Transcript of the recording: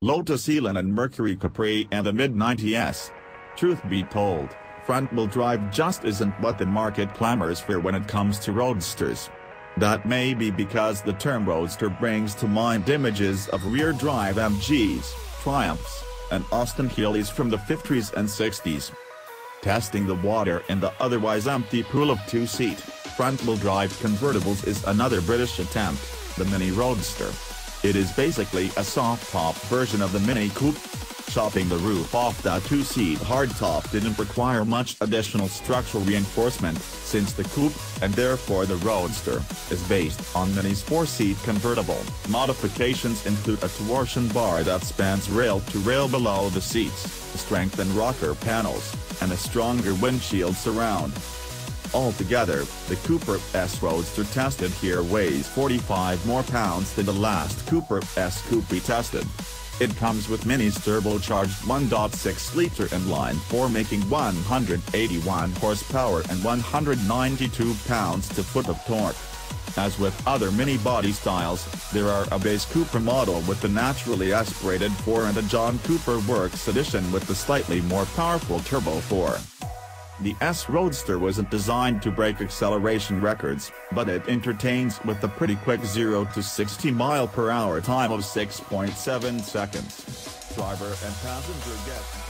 Lotus Elan and Mercury Capri and the mid-90s. Truth be told, front-wheel drive just isn't what the market clamors for when it comes to roadsters. That may be because the term roadster brings to mind images of rear-drive MGs, Triumphs, and Austin-Healeys from the 50s and 60s. Testing the water in the otherwise empty pool of two-seat, front-wheel drive convertibles is another British attempt, the Mini Roadster. It is basically a soft-top version of the Mini Coupe. Chopping the roof off that two-seat hardtop didn't require much additional structural reinforcement, since the Coupe, and therefore the Roadster, is based on Mini's four-seat convertible. Modifications include a torsion bar that spans rail to rail below the seats, strengthened rocker panels, and a stronger windshield surround. Altogether, the Cooper S Roadster tested here weighs 45 more pounds than the last Cooper S Coupe tested. It comes with Mini's turbocharged 1.6-liter inline-4 making 181 horsepower and 192 pounds-to-foot of torque. As with other Mini body styles, there are a base Cooper model with the naturally aspirated 4 and a John Cooper Works edition with the slightly more powerful Turbo 4. The S Roadster wasn't designed to break acceleration records, but it entertains with the pretty quick 0 to 60 mph time of 6.7 seconds. Driver and passenger get